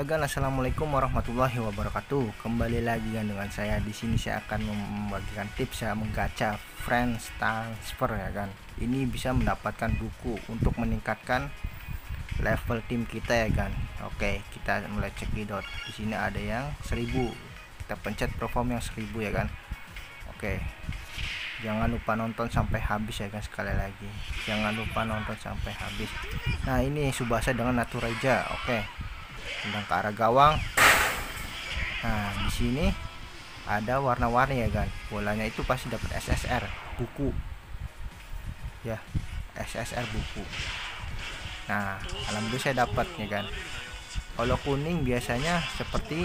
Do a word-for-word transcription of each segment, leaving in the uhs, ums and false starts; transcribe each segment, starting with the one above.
Halo guys, assalamualaikum warahmatullahi wabarakatuh. Kembali lagi dengan saya. Di sini saya akan membagikan tips saya menggacha friends transfer ya kan. Ini bisa mendapatkan buku untuk meningkatkan level tim kita ya kan. Oke, kita mulai cekidot. Di sini ada yang seribu. Kita pencet perform yang seribu ya kan. Oke. Jangan lupa nonton sampai habis ya guys, sekali lagi jangan lupa nonton sampai habis. Nah ini Subasa dengan Natureja, oke okay. Tendang ke arah gawang. Nah di sini ada warna-warni ya guys, bolanya itu pasti dapat S S R buku ya, S S R buku. Nah alhamdulillah saya dapatnya kan. Kalau kuning biasanya seperti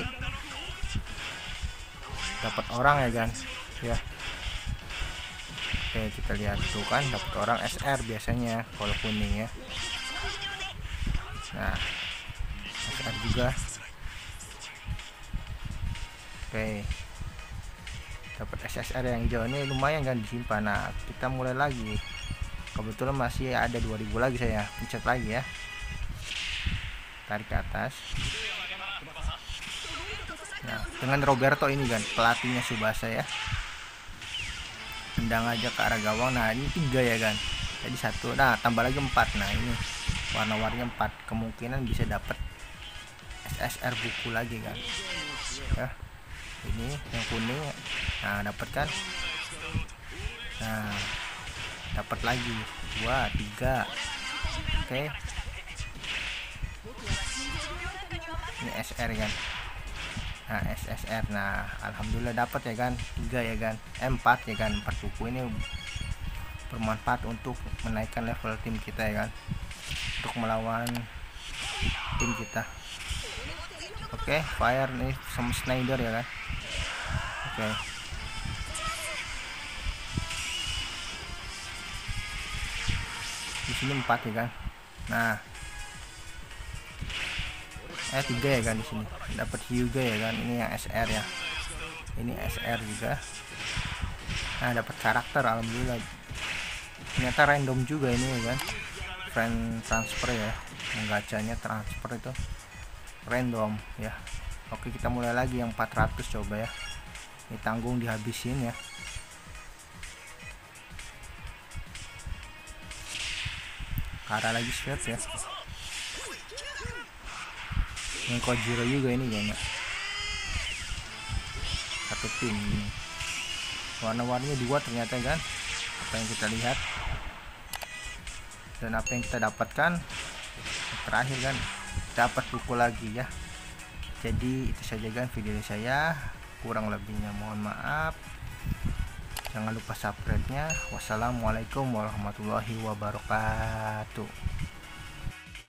dapat orang ya guys ya. Oke, kita lihat tuh kan dapat orang S R biasanya kalau kuning ya. Nah S R juga. Oke dapat S S R yang hijau ini lumayan kan disimpan. Nah kita mulai lagi, kebetulan masih ada dua ribu lagi, saya pencet lagi ya, tarik ke atas. Nah dengan Roberto ini kan pelatihnya Subasa ya, tendang aja ke arah gawang. Nah ini tiga ya kan, jadi satu, nah tambah lagi empat. Nah ini warna-warni empat, kemungkinan bisa dapat S S R buku lagi kan ya. Ini yang kuning, nah dapat kan, nah dapat lagi dua tiga. Oke ini S R kan. Nah S S R, nah alhamdulillah dapat ya kan tiga ya kan, eh, empat ya kan, empat buku ini bermanfaat untuk menaikkan level tim kita ya kan, untuk melawan tim kita. Oke fire nih sama Schneider ya kan. Oke di sini empat ya kan. Nah eh tiga ya kan, di sini dapat Hugo ya kan, ini yang S R ya, ini S R juga. Nah dapat karakter alhamdulillah, ternyata random juga ini ya kan, friend transfer ya, menggacanya transfer itu random ya. Oke kita mulai lagi yang empat ratus coba ya, ini tanggung dihabisin ya. Karena lagi sweat ya, Mengkojiro juga ini kayaknya satu tim, warna-warninya dua ternyata kan, apa yang kita lihat dan apa yang kita dapatkan terakhir kan, dapat buku lagi ya. Jadi itu saja kan video saya, kurang lebihnya mohon maaf, jangan lupa subscribe nya. Wassalamualaikum warahmatullahi wabarakatuh.